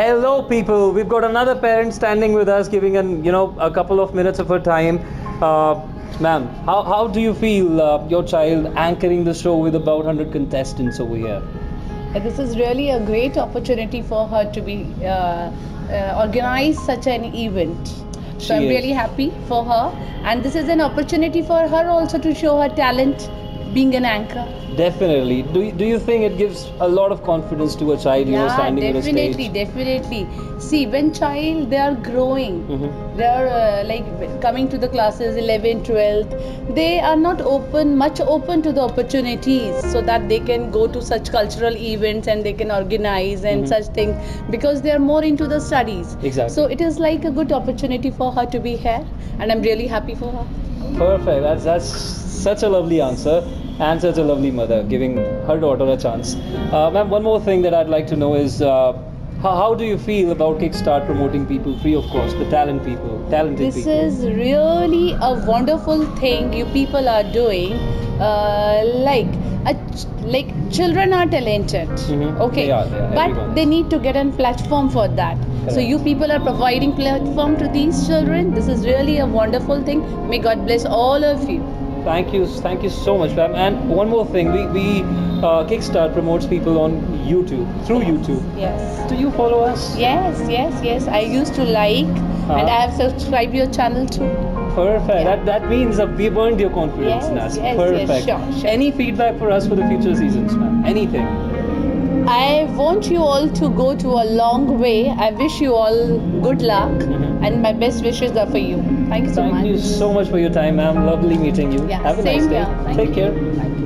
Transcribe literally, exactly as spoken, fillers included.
Hello people, we've got another parent standing with us, giving an, you know, a couple of minutes of her time. Uh, Ma'am, how, how do you feel uh, your child anchoring the show with about one hundred contestants over here? This is really a great opportunity for her to be uh, uh, organize such an event. So she I'm is. really happy for her, and this is an opportunity for her also to show her talent being an anchor. Definitely. Do you, do you think it gives a lot of confidence to a child, you yeah, know, standing on a stage? Definitely, definitely. See, when child, they are growing, mm-hmm. they are uh, like coming to the classes eleven, twelve, they are not open, much open to the opportunities so that they can go to such cultural events and they can organize and mm-hmm. such things, because they are more into the studies. Exactly. So it is like a good opportunity for her to be here, and I'm really happy for her. Perfect. That's, that's such a lovely answer. And such a lovely mother, giving her daughter a chance. Uh, Ma'am, one more thing that I'd like to know is, uh, how, how do you feel about Kickstart promoting people free of cost, the talent people, talented this people? This is really a wonderful thing you people are doing. Uh, like, a ch like children are talented, mm-hmm. okay, they are, they are, but everyone. They need to get a platform for that. Correct. So you people are providing platform to these children. This is really a wonderful thing. May God bless all of you. Thank you, thank you so much, ma'am. And one more thing, we, we uh, Kickstart promotes people on YouTube, through yes, YouTube. Yes. Do you follow us? Yes, yes, yes. I used to like, uh-huh. and I have subscribed your channel too. Perfect. Yeah. That that means that we've earned your confidence, yes, Nas. Yes, perfect. Yes, sure, sure. Any feedback for us for the future seasons, ma'am? Anything? I want you all to go to a long way. I wish you all good luck, mm-hmm. and my best wishes are for you. Thank you so Thank much. Thank you so much for your time, ma'am. Lovely meeting you. Yeah, have a nice day. Here. Take you. care. Bye.